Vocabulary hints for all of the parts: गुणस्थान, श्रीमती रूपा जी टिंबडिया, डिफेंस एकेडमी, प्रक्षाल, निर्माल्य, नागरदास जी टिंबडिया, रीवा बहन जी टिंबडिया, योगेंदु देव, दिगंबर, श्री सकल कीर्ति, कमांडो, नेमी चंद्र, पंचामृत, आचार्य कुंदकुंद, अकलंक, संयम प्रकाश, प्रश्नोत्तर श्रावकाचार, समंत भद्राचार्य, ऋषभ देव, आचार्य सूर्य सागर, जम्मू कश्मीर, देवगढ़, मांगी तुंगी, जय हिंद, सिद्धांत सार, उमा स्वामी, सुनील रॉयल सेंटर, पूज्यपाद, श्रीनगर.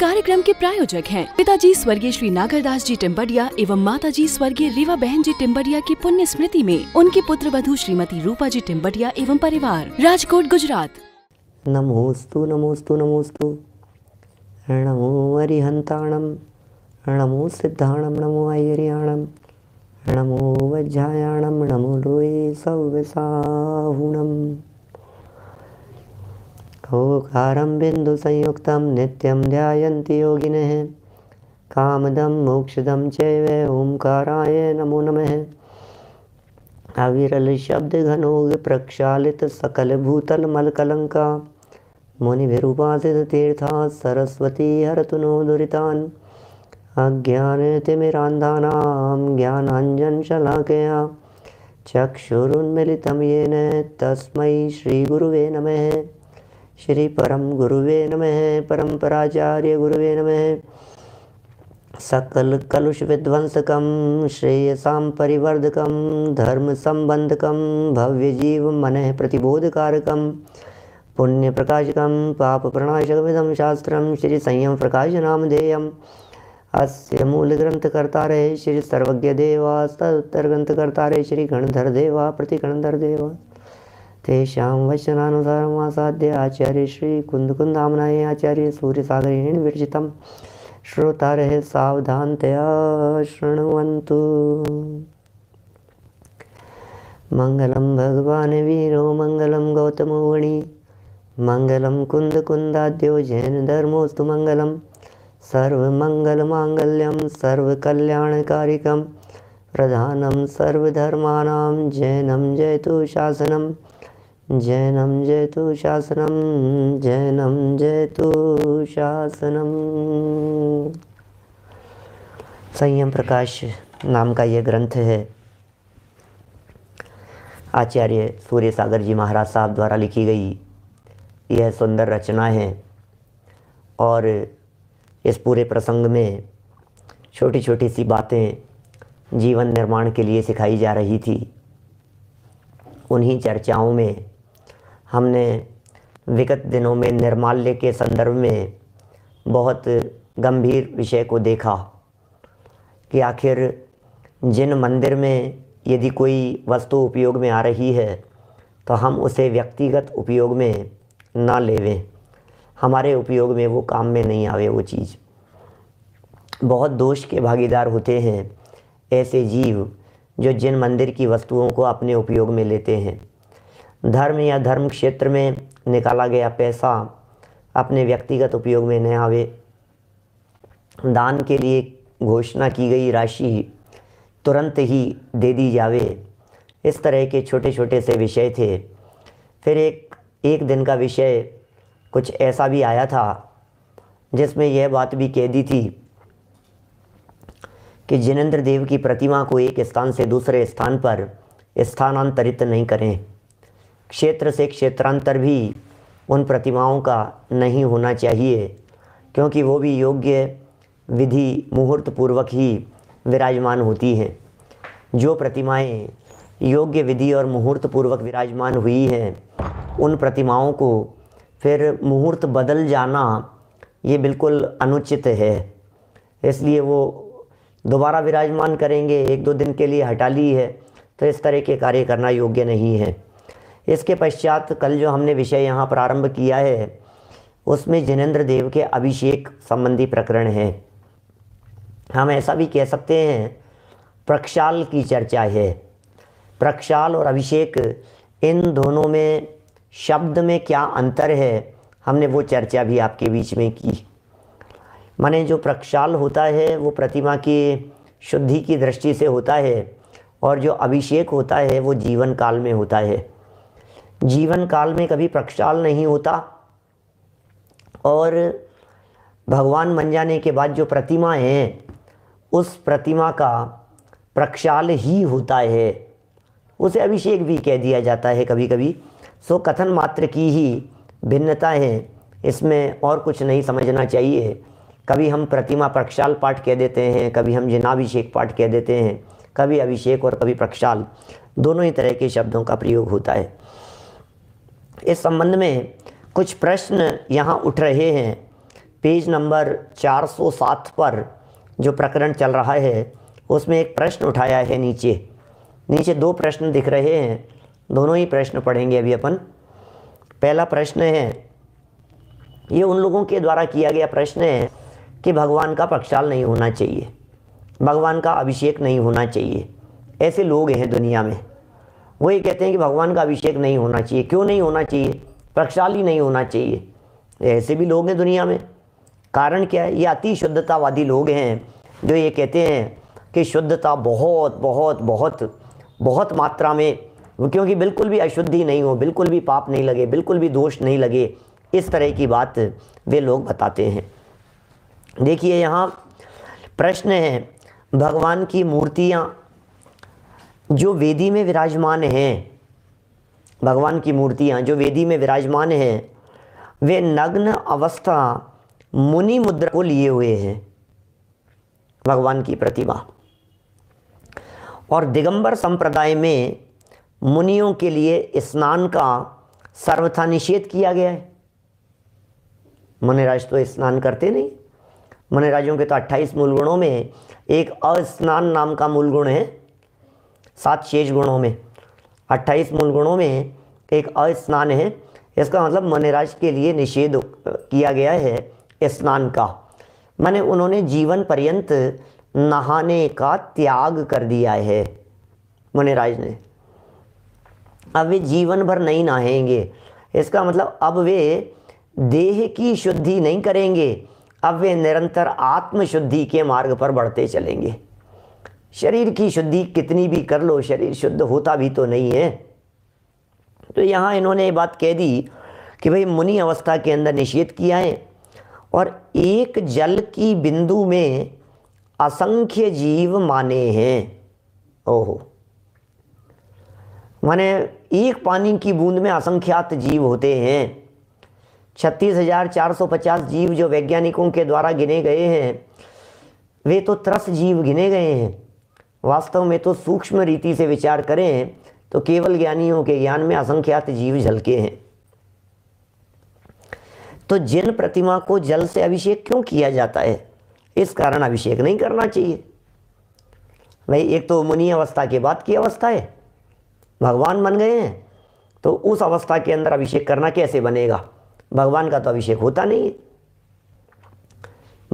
कार्यक्रम के प्रायोजक हैं पिताजी स्वर्गीय श्री नागरदास जी टिंबडिया एवं माताजी स्वर्गीय रीवा बहन जी टिंबडिया की पुण्य स्मृति में उनकी पुत्रवधू श्रीमती रूपा जी टिंबडिया एवं परिवार, राजकोट, गुजरात। नमोस्तु नमोस्तु नमोस्तु नमो अरिहंताणम नमो सिद्धाणम नमो आयरियाणम नमो वज्रायाणम नमो लोये सव्यसाहुणम ओंकारं बिंदु संयुक्तं नित्यं ध्यायन्ति योगिनः कामदं मोक्षदं चैव ओंकाराय नमो नमः। अविरल शब्द घनोग प्रक्षालित सकल भूतल मल कलंका मुनिभिरुपासित तीर्था सरस्वती हरतु नो दुरितान् अज्ञानतिमिरान्धानां ज्ञानाञ्जनशलाकया चक्षुरुन्मिलितं येन तस्मै श्रीगुरुवे नमः। श्री परम गुरुवे नमः, परम्पराचार्य गुरुवे नमः। सकल कलुष विध्वंसकं श्रेयसां परिवर्धकं धर्म संबंधकं भव्य जीव मनः प्रतिबोधकारकं पुण्य प्रकाशकं पाप प्रणाशकमिदं शास्त्रं श्री संयम प्रकाश नामधेयम्। अस्य मूल ग्रंथकर्ता रहे श्री सर्वज्ञ देवा, उत्तर ग्रंथकर्ता रहे श्री गणधर देवा, प्रति गणधर देवा। तेषां वचनानुसारम् आसाद्य आचार्य श्री कुंदकुंद नाम्नाय आचार्य सूर्य सागरेण विरचितं श्रोतारः सावधानतया शृण्वन्तु। मंगलं भगवान् वीरो मंगलं गौतमो वणी मंगलं कुंदकुंदाद्यो जैन धर्मोऽस्तु मंगलम्। सर्वमंगलमाङ्गल्यं सर्वकल्याणकारिकं प्रधानं सर्वधर्माणां जैनं जयतु शासनम्, जैनं जयतु शासनम, जैनं जयतु शासनम। संयम प्रकाश नाम का यह ग्रंथ है आचार्य सूर्य सागर जी महाराज साहब द्वारा लिखी गई यह सुंदर रचना है। और इस पूरे प्रसंग में छोटी छोटी सी बातें जीवन निर्माण के लिए सिखाई जा रही थी। उन्हीं चर्चाओं में हमने विगत दिनों में निर्माल्य के संदर्भ में बहुत गंभीर विषय को देखा कि आखिर जिन मंदिर में यदि कोई वस्तु उपयोग में आ रही है तो हम उसे व्यक्तिगत उपयोग में ना लेवें, हमारे उपयोग में वो काम में नहीं आवे। वो चीज़ बहुत दोष के भागीदार होते हैं ऐसे जीव जो जिन मंदिर की वस्तुओं को अपने उपयोग में लेते हैं। धर्म या धर्म क्षेत्र में निकाला गया पैसा अपने व्यक्तिगत उपयोग में न आवे। दान के लिए घोषणा की गई राशि तुरंत ही दे दी जावे, इस तरह के छोटे छोटे से विषय थे। फिर एक दिन का विषय कुछ ऐसा भी आया था जिसमें यह बात भी कह दी थी कि जिनेंद्र देव की प्रतिमा को एक स्थान से दूसरे स्थान पर स्थानांतरित नहीं करें, क्षेत्र से क्षेत्रांतर भी उन प्रतिमाओं का नहीं होना चाहिए, क्योंकि वो भी योग्य विधि मुहूर्त पूर्वक ही विराजमान होती हैं। जो प्रतिमाएं योग्य विधि और मुहूर्त पूर्वक विराजमान हुई हैं उन प्रतिमाओं को फिर मुहूर्त बदल जाना ये बिल्कुल अनुचित है, इसलिए वो दोबारा विराजमान करेंगे, एक दो दिन के लिए हटा ली है, तो इस तरह के कार्य करना योग्य नहीं है। इसके पश्चात कल जो हमने विषय यहाँ प्रारंभ किया है उसमें जिनेंद्र देव के अभिषेक संबंधी प्रकरण है, हम ऐसा भी कह सकते हैं प्रक्षाल की चर्चा है। प्रक्षाल और अभिषेक इन दोनों में शब्द में क्या अंतर है हमने वो चर्चा भी आपके बीच में की। माने जो प्रक्षाल होता है वो प्रतिमा की शुद्धि की दृष्टि से होता है और जो अभिषेक होता है वो जीवन काल में होता है। जीवन काल में कभी प्रक्षाल नहीं होता और भगवान बन जाने के बाद जो प्रतिमा है उस प्रतिमा का प्रक्षाल ही होता है, उसे अभिषेक भी कह दिया जाता है कभी कभी। सो कथन मात्र की ही भिन्नता है, इसमें और कुछ नहीं समझना चाहिए। कभी हम प्रतिमा प्रक्षाल पाठ कह देते हैं, कभी हम जिनाभिषेक पाठ कह देते हैं, कभी अभिषेक और कभी प्रक्षाल, दोनों ही तरह के शब्दों का प्रयोग होता है। इस संबंध में कुछ प्रश्न यहाँ उठ रहे हैं पेज नंबर 407 पर जो प्रकरण चल रहा है उसमें एक प्रश्न उठाया है। नीचे दो प्रश्न दिख रहे हैं, दोनों ही प्रश्न पढ़ेंगे अभी अपन। पहला प्रश्न है, ये उन लोगों के द्वारा किया गया प्रश्न है कि भगवान का प्रक्षाल नहीं होना चाहिए, भगवान का अभिषेक नहीं होना चाहिए। ऐसे लोग हैं दुनिया में, वो ये कहते हैं कि भगवान का अभिषेक नहीं होना चाहिए। क्यों नहीं होना चाहिए? प्रक्षाल ही नहीं होना चाहिए। ऐसे भी लोग हैं दुनिया में। कारण क्या है? ये अति शुद्धतावादी लोग हैं जो ये कहते हैं कि शुद्धता बहुत बहुत बहुत बहुत मात्रा में, क्योंकि बिल्कुल भी अशुद्धि नहीं हो, बिल्कुल भी पाप नहीं लगे, बिल्कुल भी दोष नहीं लगे, इस तरह की बात वे लोग बताते हैं। देखिए यहाँ प्रश्न है, भगवान की मूर्तियाँ जो वेदी में विराजमान हैं, भगवान की मूर्तियाँ जो वेदी में विराजमान हैं, वे नग्न अवस्था मुनि मुद्रा को लिए हुए हैं भगवान की प्रतिमा। और दिगंबर संप्रदाय में मुनियों के लिए स्नान का सर्वथा निषेध किया गया है। मुनिराज तो स्नान करते नहीं। मुनिराजों के तो 28 मूल गुणों में एक अस्नान नाम का मूल गुण है। 7 शेष गुणों में 28 मूल गुणों में एक अस्नान है। इसका मतलब मुनिराज के लिए निषेध किया गया है स्नान का, माने उन्होंने जीवन पर्यंत नहाने का त्याग कर दिया है मुनिराज ने। अब वे जीवन भर नहीं नहाएंगे, इसका मतलब अब वे देह की शुद्धि नहीं करेंगे, अब वे निरंतर आत्मशुद्धि के मार्ग पर बढ़ते चलेंगे। शरीर की शुद्धि कितनी भी कर लो, शरीर शुद्ध होता भी तो नहीं है। तो यहाँ इन्होंने ये बात कह दी कि भाई मुनि अवस्था के अंदर निषेध किया है। और एक जल की बिंदु में असंख्य जीव माने हैं। ओहो, माने एक पानी की बूंद में असंख्यात जीव होते हैं। 36,450 जीव जो वैज्ञानिकों के द्वारा गिने गए हैं, वे तो त्रस जीव गिने गए हैं। वास्तव में तो सूक्ष्म रीति से विचार करें तो केवल ज्ञानियों के ज्ञान में असंख्यात जीव झलके हैं। तो जिन प्रतिमा को जल से अभिषेक क्यों किया जाता है, इस कारण अभिषेक नहीं करना चाहिए। भाई एक तो मुनि अवस्था के बाद की अवस्था है, भगवान बन गए हैं, तो उस अवस्था के अंदर अभिषेक करना कैसे बनेगा? भगवान का तो अभिषेक होता नहीं है,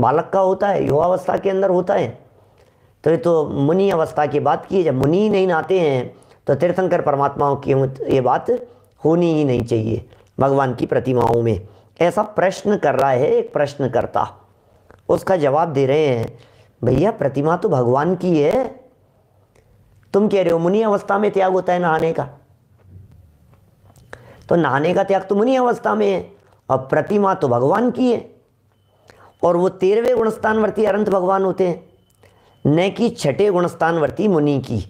बालक का होता है, युवा अवस्था के अंदर होता है। तो ये तो मुनि अवस्था की बात की। जब मुनि नहीं नहाते हैं तो तीर्थंकर परमात्माओं की ये बात होनी ही नहीं चाहिए भगवान की प्रतिमाओं में। ऐसा प्रश्न कर रहा है एक प्रश्नकर्ता, उसका जवाब दे रहे हैं, भैया प्रतिमा तो भगवान की है, तुम कह रहे हो मुनि अवस्था में त्याग होता है नहाने का। तो नहाने का त्याग तो मुनि अवस्था में है, और प्रतिमा तो भगवान की है। और वो 13वें गुणस्थानवर्ती अनंत भगवान होते हैं, न कि 6ठे गुणस्थानवर्ती मुनि की।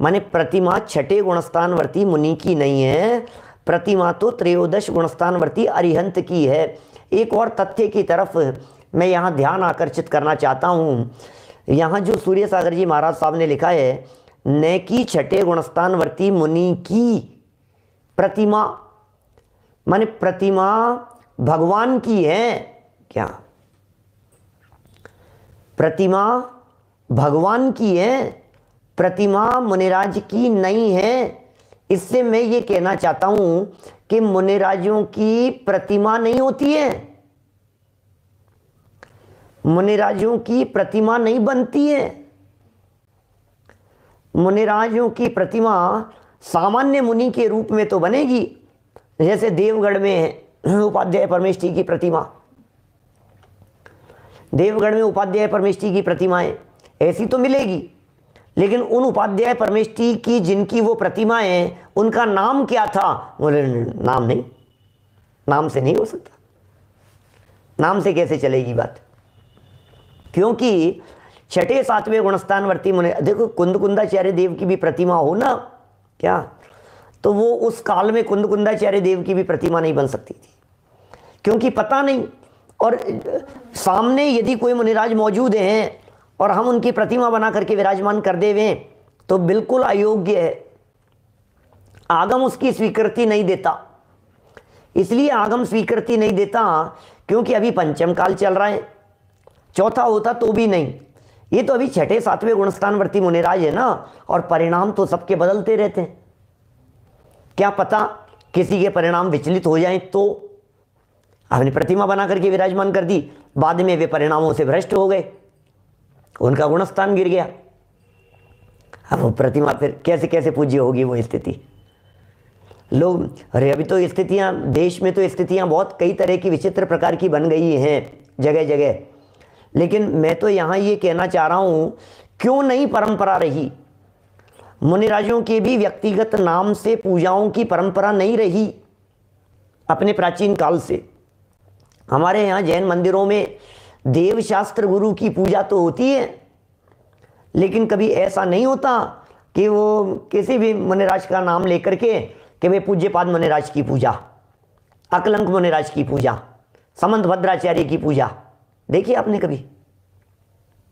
माने प्रतिमा 6ठे गुणस्थानवर्ती मुनि की नहीं है, प्रतिमा तो 13 गुणस्थानवर्ती अरिहंत की है। एक और तथ्य की तरफ मैं यहाँ ध्यान आकर्षित करना चाहता हूँ। यहाँ जो सूर्य सागर जी महाराज साहब ने लिखा है, न कि 6ठे गुणस्थानवर्ती मुनि की प्रतिमा, माने प्रतिमा भगवान की है। क्या प्रतिमा भगवान की है? प्रतिमा मुनिराज की नहीं है। इससे मैं ये कहना चाहता हूं कि मुनिराजों की प्रतिमा नहीं होती है, मुनिराजों की प्रतिमा नहीं बनती है। मुनिराजों की प्रतिमा सामान्य मुनि के रूप में तो बनेगी, जैसे देवगढ़ में उपाध्याय परमेश जी की प्रतिमा, देवगढ़ में उपाध्याय परमेश जी की प्रतिमाएं ऐसी तो मिलेगी, लेकिन उन उपाध्याय परमेश जी की जिनकी वो प्रतिमाएं, उनका नाम क्या था? बोले नाम नहीं, नाम से नहीं हो सकता, नाम से कैसे चलेगी बात? क्योंकि 6ठे 7वें गुणस्थानवर्ती मुनि, देखो कुंदकुंदाचार्य देव की भी प्रतिमा हो ना, क्या तो वो उस काल में कुंदकुंदाचार्य देव की भी प्रतिमा नहीं बन सकती थी, क्योंकि पता नहीं। और सामने यदि कोई मुनिराज मौजूद हैं और हम उनकी प्रतिमा बना करके विराजमान कर देवें तो बिल्कुल अयोग्य है, आगम उसकी स्वीकृति नहीं देता। इसलिए आगम स्वीकृति नहीं देता, क्योंकि अभी पंचम काल चल रहा है। चौथा होता तो भी नहीं, ये तो अभी छठे सातवें गुणस्थानवर्ती मुनिराज है ना, और परिणाम तो सबके बदलते रहते हैं। क्या पता किसी के परिणाम विचलित हो जाएं, तो आपने प्रतिमा बना करके विराजमान कर दी, बाद में वे परिणामों से भ्रष्ट हो गए, उनका गुणस्थान गिर गया, अब वो प्रतिमा फिर कैसे कैसे पूज्य होगी। वो स्थिति लोग, अरे अभी तो स्थितियाँ देश में तो स्थितियाँ बहुत कई तरह की विचित्र प्रकार की बन गई हैं जगह जगह, लेकिन मैं तो यहाँ ये कहना चाह रहा हूँ, क्यों नहीं परंपरा रही, मुनिराजों के भी व्यक्तिगत नाम से पूजाओं की परंपरा नहीं रही अपने प्राचीन काल से। हमारे यहाँ जैन मंदिरों में देवशास्त्र गुरु की पूजा तो होती है, लेकिन कभी ऐसा नहीं होता कि वो किसी भी मुनिराज का नाम लेकर के कि वे पूज्यपाद मुनिराज की पूजा, अकलंक मुनिराज की पूजा, समंत भद्राचार्य की पूजा, देखिए आपने कभी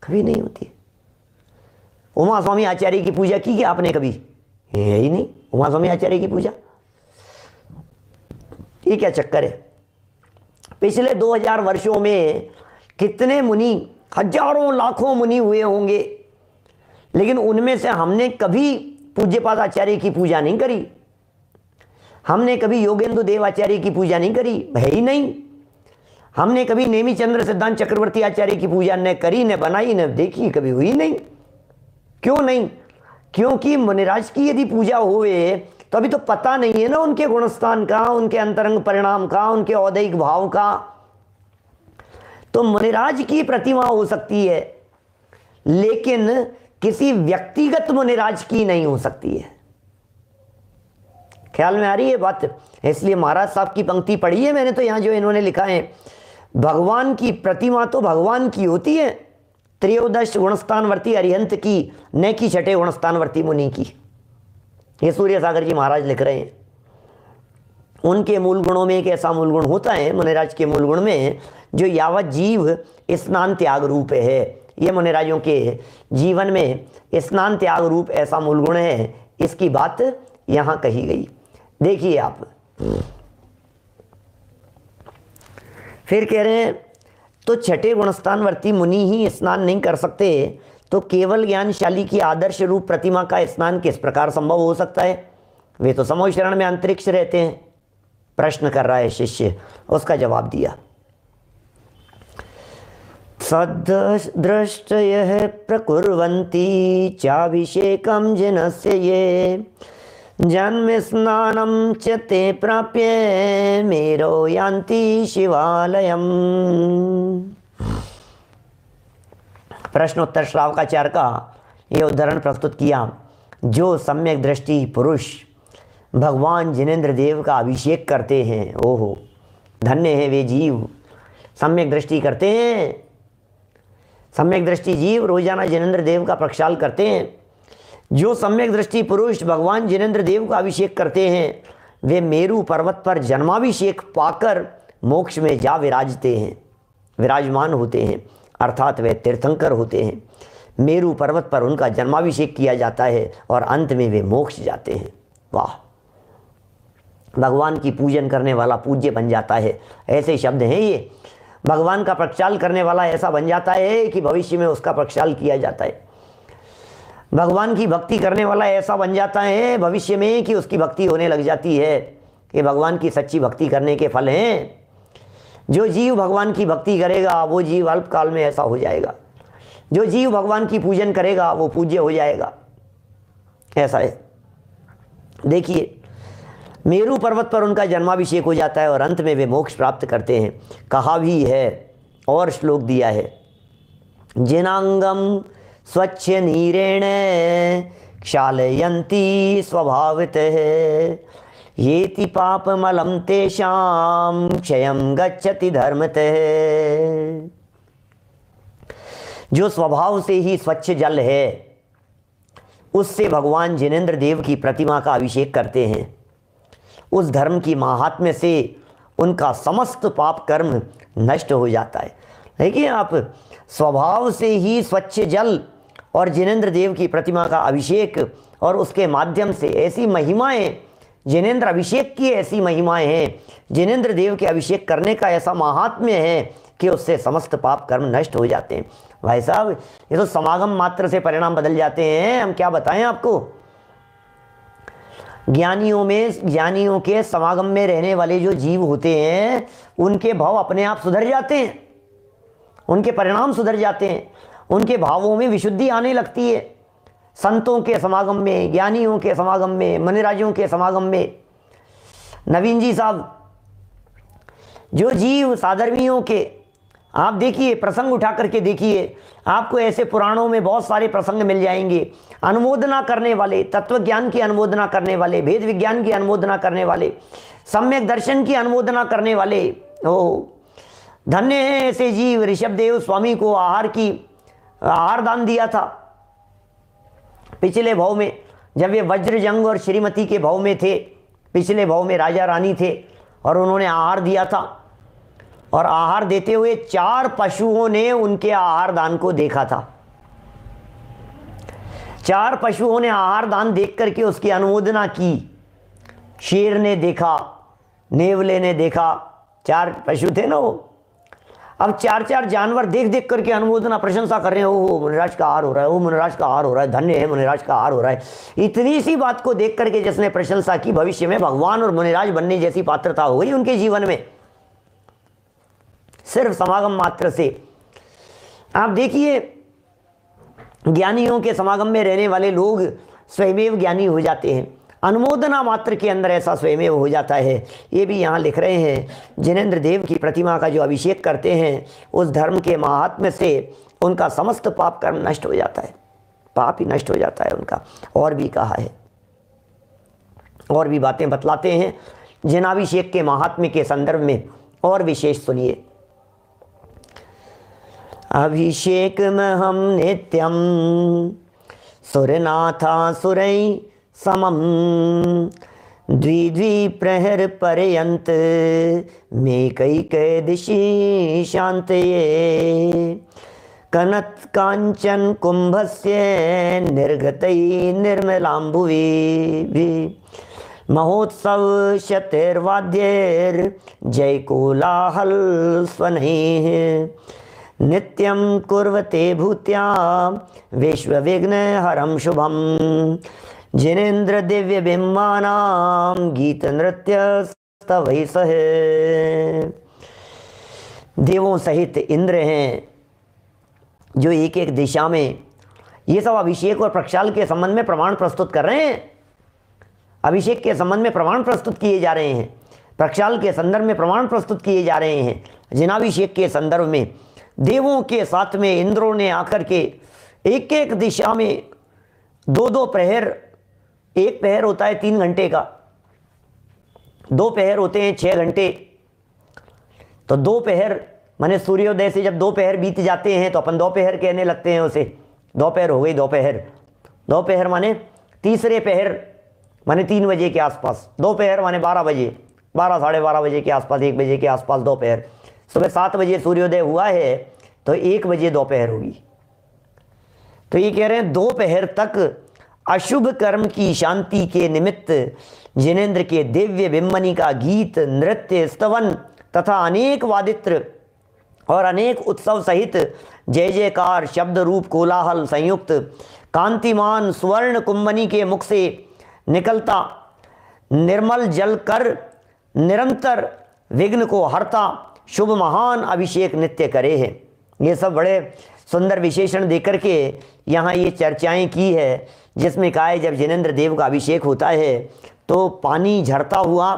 कभी नहीं होती। उमा स्वामी आचार्य की पूजा की क्या आपने कभी? है ही नहीं उमा स्वामी आचार्य की पूजा। ये क्या चक्कर है? पिछले 2000 वर्षों में कितने मुनि, हजारों लाखों मुनि हुए होंगे, लेकिन उनमें से हमने कभी पूज्यपाद आचार्य की पूजा नहीं करी, हमने कभी योगेंदु देव आचार्य की पूजा नहीं करी, है ही नहीं, हमने कभी नेमी चंद्र सिद्धांत चक्रवर्ती आचार्य की पूजा न करी, न बनाई, न देखी, कभी हुई नहीं। क्यों नहीं? क्योंकि मुनिराज की यदि पूजा हुए तो अभी तो पता नहीं है ना उनके गुणस्थान का, उनके अंतरंग परिणाम का, उनके औदैहिक भाव का। तो मुनिराज की प्रतिमा हो सकती है, लेकिन किसी व्यक्तिगत मुनिराज की नहीं हो सकती है। ख्याल में आ रही है बात? इसलिए महाराज साहब की पंक्ति पढ़ी है मैंने तो यहाँ, जो इन्होंने लिखा है, भगवान की प्रतिमा तो भगवान की होती है, त्रयोदश गुणस्थानवर्ती अरिहंत की, न की छठे गुणस्थानवर्ती मुनि की। ये सूर्य सागर जी महाराज लिख रहे हैं। उनके मूल गुणों में एक ऐसा मूल गुण होता है, मुनिराज के मूल गुण में, जो यावत जीव स्नान त्याग रूप है। ये मुनिराजों के जीवन में स्नान त्याग रूप ऐसा मूल गुण है, इसकी बात यहाँ कही गई। देखिए आप फिर कह रहे हैं, तो छठे गुणस्थानवर्ती मुनि ही स्नान नहीं कर सकते, तो केवल ज्ञानशाली की आदर्श रूप प्रतिमा का स्नान किस प्रकार संभव हो सकता है? वे तो समो शरण में अंतरिक्ष रहते हैं। प्रश्न कर रहा है शिष्य, उसका जवाब दिया। सदृष्टयः प्रकुर्वन्ति चाभिषेकं जनस्य ये जन्म स्नानम च ते प्राप्य मेरो यान्ति शिवालयम। प्रश्नोत्तर श्रावकाचार्य का ये उदाहरण प्रस्तुत किया। जो सम्यक दृष्टि पुरुष भगवान जिनेंद्र देव का अभिषेक करते हैं, ओहो धन्य है वे जीव। सम्यक दृष्टि करते हैं, सम्यक दृष्टि जीव रोजाना जिनेंद्र देव का प्रक्षाल करते हैं। जो सम्यक दृष्टि पुरुष भगवान जिनेंद्र देव का अभिषेक करते हैं, वे मेरु पर्वत पर जन्माभिषेक पाकर मोक्ष में जा विराजते हैं, विराजमान होते हैं, अर्थात वे तीर्थंकर होते हैं। मेरु पर्वत पर उनका जन्माभिषेक किया जाता है और अंत में वे मोक्ष जाते हैं। वाह! भगवान की पूजन करने वाला पूज्य बन जाता है, ऐसे शब्द हैं ये। भगवान का प्रक्षाल करने वाला ऐसा बन जाता है कि भविष्य में उसका प्रक्षाल किया जाता है। भगवान की भक्ति करने वाला ऐसा बन जाता है भविष्य में कि उसकी भक्ति होने लग जाती है। ये भगवान की सच्ची भक्ति करने के फल हैं। जो जीव भगवान की भक्ति करेगा वो जीव अल्पकाल में ऐसा हो जाएगा। जो जीव भगवान की पूजन करेगा वो पूज्य हो जाएगा, ऐसा है। देखिए, मेरू पर्वत पर उनका जन्माभिषेक हो जाता है और अंत में वे मोक्ष प्राप्त करते हैं। कहा भी है और श्लोक दिया है, जिनांगम स्वच्छ नीरेण क्षालयन्ति स्वभावतः येति पापमलं तेषां क्षयं गच्छति धर्मतः। जो स्वभाव से ही स्वच्छ जल है, उससे भगवान जिनेंद्र देव की प्रतिमा का अभिषेक करते हैं। उस धर्म की महात्म्य से उनका समस्त पाप कर्म नष्ट हो जाता है। देखिए आप, स्वभाव से ही स्वच्छ जल और जिनेंद्र देव की प्रतिमा का अभिषेक और उसके माध्यम से ऐसी महिमाएं जैनेन्द्र अभिषेक की ऐसी महिमाएं हैं, जैनेन्द्र देव के अभिषेक करने का ऐसा महात्म्य है कि उससे समस्त पाप कर्म नष्ट हो जाते हैं। भाई साहब, ये तो समागम मात्र से परिणाम बदल जाते हैं, हम क्या बताएं आपको। ज्ञानियों के समागम में रहने वाले जो जीव होते हैं, उनके भाव अपने आप सुधर जाते हैं, उनके परिणाम सुधर जाते हैं, उनके भावों में विशुद्धि आने लगती है। संतों के समागम में, ज्ञानियों के समागम में, मुनिराजों के समागम में, नवीन जी साहब, जो जीव साधर्मियों के, आप देखिए प्रसंग उठा करके देखिए, आपको ऐसे पुराणों में बहुत सारे प्रसंग मिल जाएंगे। अनुमोदना करने वाले, तत्वज्ञान की अनुमोदना करने वाले, भेद विज्ञान की अनुमोदना करने वाले, सम्यक दर्शन की अनुमोदना करने वाले। ओ धन्य हैं ऐसे जीव। ऋषभ देव स्वामी को आहार दान दिया था पिछले भाव में, जब ये वज्र जंग और श्रीमती के भाव में थे, पिछले भाव में राजा रानी थे, और उन्होंने आहार दिया था, और आहार देते हुए 4 पशुओं ने उनके आहार दान को देखा था। 4 पशुओं ने आहार दान देख करके उसकी अनुमोदना की। शेर ने देखा, नेवले ने देखा, 4 पशु थे ना वो। अब 4-4 जानवर देख देख करके अनुमोदना, प्रशंसा कर रहे हैं, ओ मुनिराज का आहार हो रहा है, ओ मुनिराज का आहार हो रहा है, धन्य है मुनिराज का आहार हो रहा है। इतनी सी बात को देख करके जिसने प्रशंसा की, भविष्य में भगवान और मुनिराज बनने जैसी पात्रता हो गई उनके जीवन में, सिर्फ समागम मात्र से। आप देखिए, ज्ञानियों के समागम में रहने वाले लोग स्वयमेव ज्ञानी हो जाते हैं, अनुमोदना मात्र के अंदर ऐसा स्वयमेव हो जाता है। ये भी यहाँ लिख रहे हैं, जैनेन्द्र देव की प्रतिमा का जो अभिषेक करते हैं, उस धर्म के महात्म्य से उनका समस्त पाप कर्म नष्ट हो जाता है, पाप ही नष्ट हो जाता है उनका। और भी कहा है, और भी बातें बतलाते हैं जैनाभिषेक के महात्म्य के संदर्भ में, और विशेष सुनिए। अभिषेक में हम नित्यम सुरनाथा सुरई समम द्विद्वि प्रहर पर्यंत में कई कई दिशी शांतये कनत कांचन कुंभस्य निर्गतई निर्मलांबुवी भी महोत्सव शतेर्वाद्येर जय कोलाहल स्वनैः नित्यम कुर्वते भूत्या विश्वविघ्न हरम शुभम जैनेन्द्र दिव्य बिंबानाम गीत नृत्य स्तवै सहे। देवों सहित इंद्र हैं जो एक एक दिशा में ये सब अभिषेक और प्रक्षाल के संबंध में प्रमाण प्रस्तुत कर रहे हैं। अभिषेक के संबंध में प्रमाण प्रस्तुत किए जा रहे हैं, प्रक्षाल के संदर्भ में प्रमाण प्रस्तुत किए जा रहे हैं, जैनाभिषेक के संदर्भ में देवों के साथ में इंद्रों ने आकर के एक एक दिशा में 2-2 प्रहर, एक प्रहर होता है 3 घंटे का, 2 प्रहर होते हैं 6 घंटे। तो 2 प्रहर माने सूर्योदय से जब 2 प्रहर बीत जाते हैं तो अपन दोपहर कहने लगते हैं उसे, दोपहर हो गई। दोपहर माने तीसरे प्रहर माने 3 बजे के आसपास, दोपहर माने 12 बजे, 12, साढ़े 12 बजे के आसपास, 1 बजे के आसपास दोपहर। सुबह 7 बजे सूर्योदय हुआ है तो 1 बजे दोपहर होगी। तो ये कह रहे हैं 2 प्रहर तक अशुभ कर्म की शांति के निमित्त जैनेन्द्र के दिव्य बिंबनी का गीत नृत्य स्तवन तथा अनेक वादित्र और अनेक उत्सव सहित जय जयकार शब्द रूप कोलाहल संयुक्त कांतिमान स्वर्ण कुंभनी के मुख से निकलता निर्मल जल कर निरंतर विघ्न को हरता शुभ महान अभिषेक नित्य करे है। ये सब बड़े सुंदर विशेषण देकर के यहाँ ये चर्चाएं की है, जिसमें कहा है जब जैनेन्द्र देव का अभिषेक होता है तो पानी झरता हुआ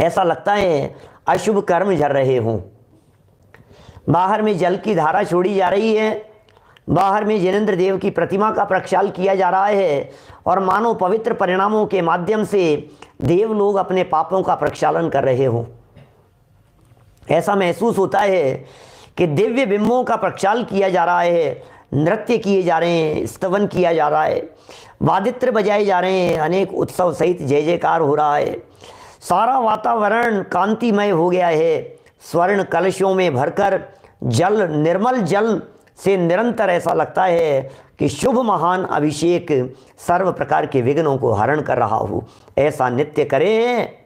ऐसा लगता है अशुभ कर्म झर रहे हों। बाहर में जल की धारा छोड़ी जा रही है, बाहर में जैनेन्द्र देव की प्रतिमा का प्रक्षाल किया जा रहा है, और मानो पवित्र परिणामों के माध्यम से देव लोग अपने पापों का प्रक्षालन कर रहे हों। ऐसा महसूस होता है कि दिव्य बिंबों का प्रक्षाल किया जा रहा है, नृत्य किए जा रहे हैं, स्तवन किया जा रहा है, वादित्र बजाए जा रहे हैं, अनेक उत्सव सहित जय जयकार हो रहा है। सारा वातावरण कांतिमय हो गया है। स्वर्ण कलशों में भरकर जल, निर्मल जल से निरंतर ऐसा लगता है कि शुभ महान अभिषेक सर्व प्रकार के विघ्नों को हरण कर रहा हो। ऐसा नित्य करें।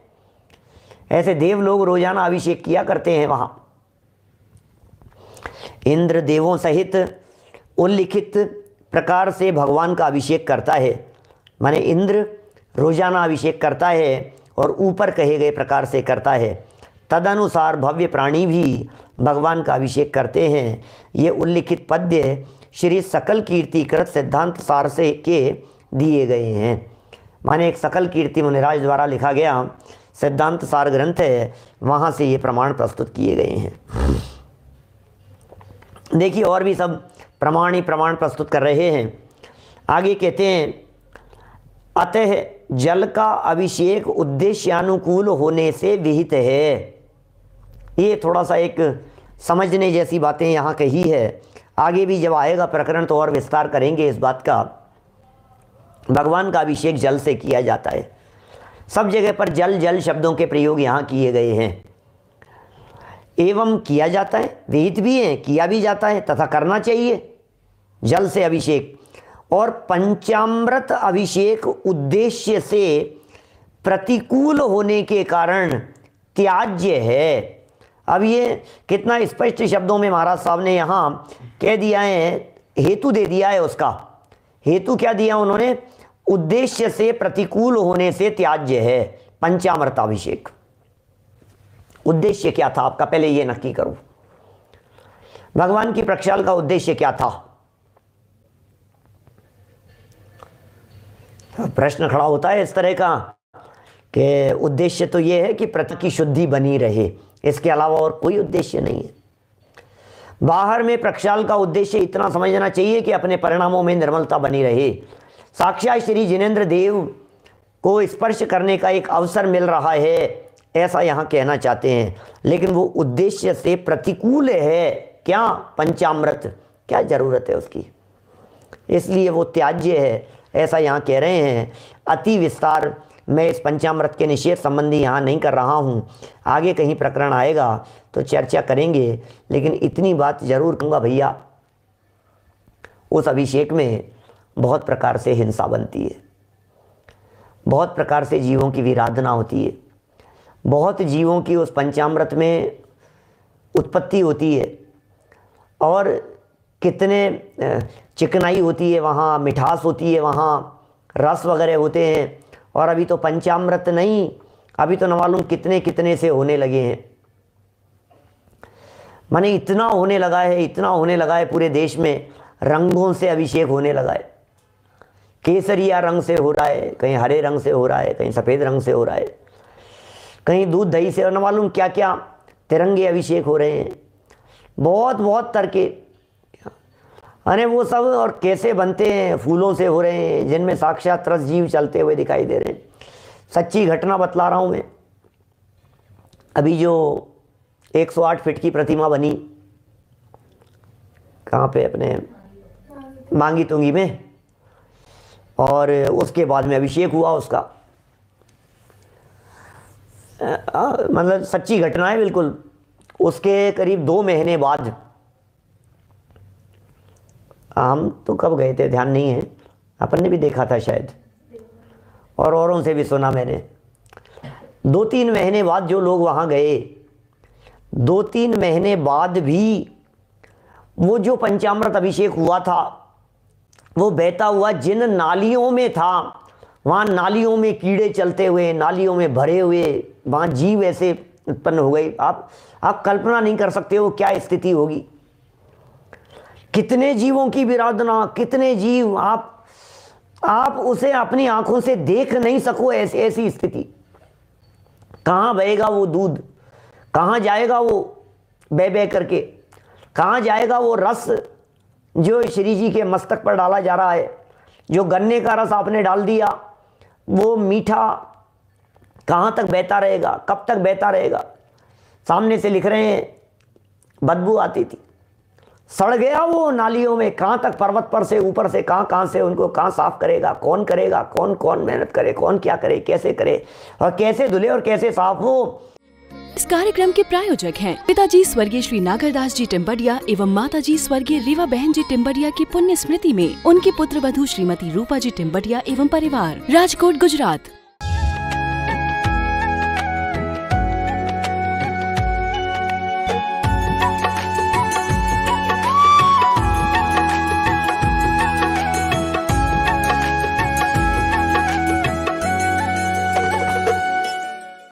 ऐसे देव लोग रोजाना अभिषेक किया करते हैं। वहां इंद्र देवों सहित उल्लिखित प्रकार से भगवान का अभिषेक करता है, माने इंद्र रोजाना अभिषेक करता है और ऊपर कहे गए प्रकार से करता है। तदनुसार भव्य प्राणी भी भगवान का अभिषेक करते हैं। ये उल्लिखित पद्य श्री सकल कीर्ति कृत सिद्धांत सार से के दिए गए हैं। माने एक सकल कीर्ति मुनिराज द्वारा लिखा गया सिद्धांत सार ग्रंथ है, वहाँ से ये प्रमाण प्रस्तुत किए गए हैं। देखिए और भी सब प्रमाण ही प्रमाण प्रस्तुत कर रहे हैं। आगे कहते हैं, अतः जल का अभिषेक उद्देश्यानुकूल होने से विहित है। ये थोड़ा सा एक समझने जैसी बातें यहाँ कही है। आगे भी जब आएगा प्रकरण तो और विस्तार करेंगे इस बात का। भगवान का अभिषेक जल से किया जाता है। सब जगह पर जल जल शब्दों के प्रयोग यहाँ किए गए हैं। एवं किया जाता है, विहित भी है, किया भी जाता है तथा करना चाहिए जल से अभिषेक। और पंचामृत अभिषेक उद्देश्य से प्रतिकूल होने के कारण त्याज्य है। अब ये कितना स्पष्ट शब्दों में महाराज साहब ने यहाँ कह दिया है, हेतु दे दिया है उसका। हेतु क्या दिया उन्होंने? उद्देश्य से प्रतिकूल होने से त्याज्य है पंचामृत अभिषेक। उद्देश्य क्या था आपका, पहले ये नक्की करो। भगवान की प्रक्षाल का उद्देश्य क्या था? प्रश्न खड़ा होता है इस तरह का कि उद्देश्य तो ये है कि प्रकृति की शुद्धि बनी रहे, इसके अलावा और कोई उद्देश्य नहीं है। बाहर में प्रक्षाल का उद्देश्य इतना समझना चाहिए कि अपने परिणामों में निर्मलता बनी रहे। साक्षात श्री जिनेंद्र देव को स्पर्श करने का एक अवसर मिल रहा है, ऐसा यहाँ कहना चाहते हैं। लेकिन वो उद्देश्य से प्रतिकूल है। क्या पंचामृत, क्या जरूरत है उसकी, इसलिए वो त्याज्य है, ऐसा यहाँ कह रहे हैं। अति विस्तार मैं इस पंचामृत के निषेध संबंधी यहाँ नहीं कर रहा हूँ। आगे कहीं प्रकरण आएगा तो चर्चा करेंगे, लेकिन इतनी बात जरूर कहूँगा भैया, उस अभिषेक में बहुत प्रकार से हिंसा बनती है, बहुत प्रकार से जीवों की विराधना होती है, बहुत जीवों की उस पंचामृत में उत्पत्ति होती है। और कितने चिकनाई होती है वहाँ, मिठास होती है वहाँ, रस वगैरह होते हैं। और अभी तो पंचामृत नहीं, अभी तो न मालूम कितने कितने से होने लगे हैं। माने इतना होने लगा है, इतना होने लगा है, पूरे देश में रंगों से अभिषेक होने लगा है। केसरिया रंग से हो रहा है, कहीं हरे रंग से हो रहा है, कहीं सफ़ेद रंग से हो रहा है, कहीं दूध दही से, और न मालूम क्या क्या तिरंगे अभिषेक हो रहे हैं, बहुत बहुत तरके। अरे वो सब और कैसे बनते हैं, फूलों से हो रहे हैं जिनमें साक्षात रस जीव चलते हुए दिखाई दे रहे हैं। सच्ची घटना बतला रहा हूँ मैं। अभी जो 108 फीट की प्रतिमा बनी, कहाँ पे, अपने मांगी तुंगी में, और उसके बाद में अभिषेक हुआ उसका। मतलब सच्ची घटना है बिल्कुल। उसके करीब 2 महीने बाद, हम तो कब गए थे ध्यान नहीं है, अपन ने भी देखा था शायद, और औरों से भी सुना मैंने। 2-3 महीने बाद जो लोग वहाँ गए, 2-3 महीने बाद भी वो जो पंचामृत अभिषेक हुआ था, वो बहता हुआ जिन नालियों में था, वहाँ नालियों में कीड़े चलते हुए, नालियों में भरे हुए, वहाँ जीव ऐसे उत्पन्न हो गए। आप कल्पना नहीं कर सकते हो क्या स्थिति होगी, कितने जीवों की विराधना, कितने जीव। आप उसे अपनी आंखों से देख नहीं सको, ऐसी ऐसी स्थिति। कहाँ बहेगा वो दूध, कहाँ जाएगा वो बह बह करके, कहाँ जाएगा वो रस जो श्री जी के मस्तक पर डाला जा रहा है। जो गन्ने का रस आपने डाल दिया, वो मीठा कहाँ तक बहता रहेगा, कब तक बहता रहेगा। सामने से लिख रहे हैं बदबू आती थी, सड़ गया वो नालियों में। कहाँ तक, पर्वत पर से ऊपर से कहाँ से उनको, कहाँ साफ करेगा, कौन करेगा, कौन मेहनत करे, कौन क्या करे, कैसे धुले और कैसे साफ हो। इस कार्यक्रम के प्रायोजक हैं पिताजी स्वर्गीय श्री नागरदास जी टिंबडिया एवं माताजी स्वर्गीय रीवा बहन जी टिंबडिया की पुण्य स्मृति में उनकी पुत्रवधू श्रीमती रूपा जी टिंबडिया एवं परिवार, राजकोट, गुजरात।